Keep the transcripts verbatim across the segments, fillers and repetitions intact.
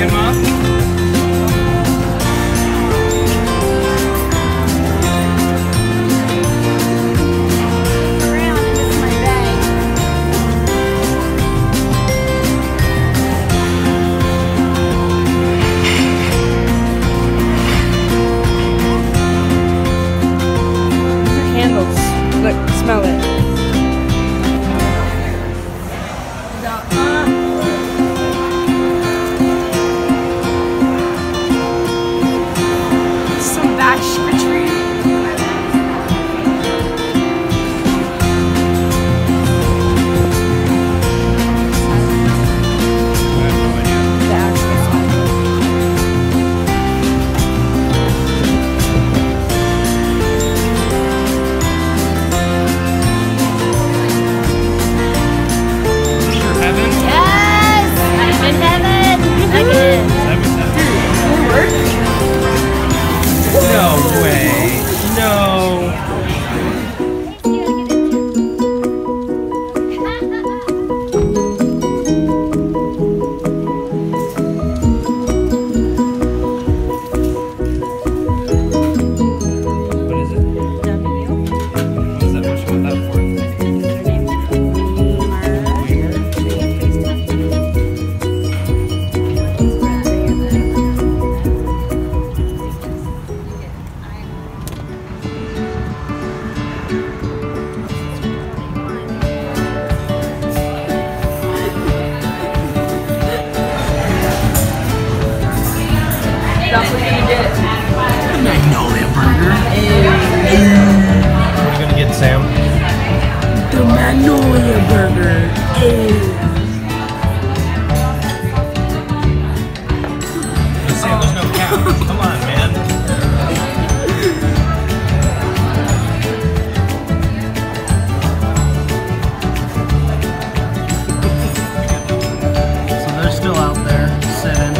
bring him up. Around and it's my bag. These are candles. Look, smell it. Magnolia burger. We're gonna get Sam the Magnolia burger. Hey Sam, there's no cow. Come on, man. So they're still out there sitting.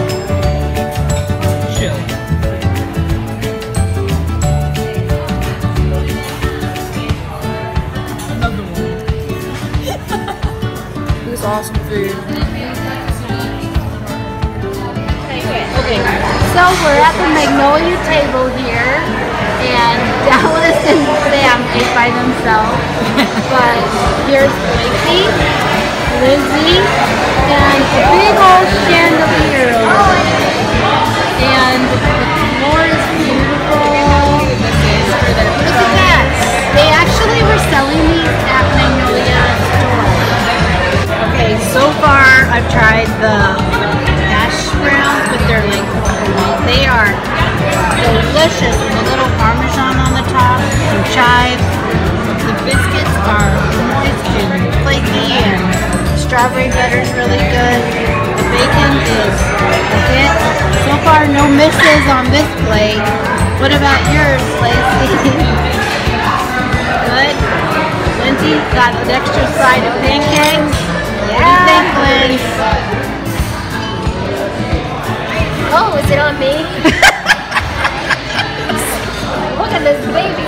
Awesome food. Okay, so we're at the Magnolia Table here, and Dallas and Sam ate by themselves. But here's Lacey, Lizzie, and a big old chandelier. And the floor is beautiful. Look at that. They actually were selling these at Magnolia. Okay, so far I've tried the hash browns, but they're like, they are delicious with a little parmesan on the top, some chives. The biscuits are moist and flaky, and strawberry butter's really good. The bacon is a hit. So far, no misses on this plate. What about yours, Lacey? Good. Lindsay's got an extra side of pancakes. Oh, is it on me? Look at this baby.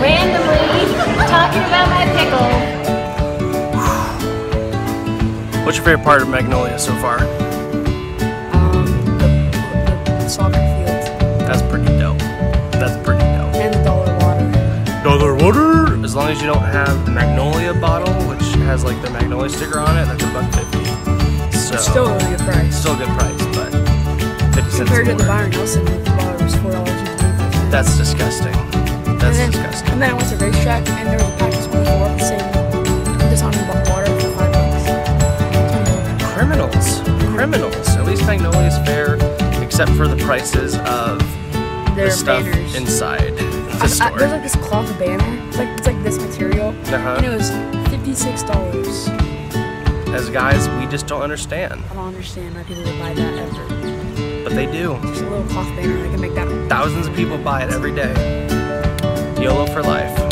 Randomly talking about my pickle. What's your favorite part of Magnolia so far? Um, the, the, the soccer field. That's pretty dope. That's pretty dope. And the dollar water. Dollar water? As long as you don't have the Magnolia bottle, which has like the Magnolia sticker on it, that's a buck fifty. So it's still a really good price. Still a good price, but fifty cents compared to the Byron Nelson, the bottle was four dollars and twenty-five cents. That's disgusting. That's and then, disgusting. And then I went to racetrack, and there was a pack of twenty-four the same dishonored water for five bucks. Criminals, criminals. At least Magnolia's fair, except for the prices of their the stuff banners. Inside. I, I, there's like this cloth banner, it's like, it's like this material, uh-huh. And it was fifty-six dollars. As guys, we just don't understand. I don't understand why people would buy that ever. But they do. Just a little cloth banner, I can make that. Thousands of people buy it every day. YOLO for life.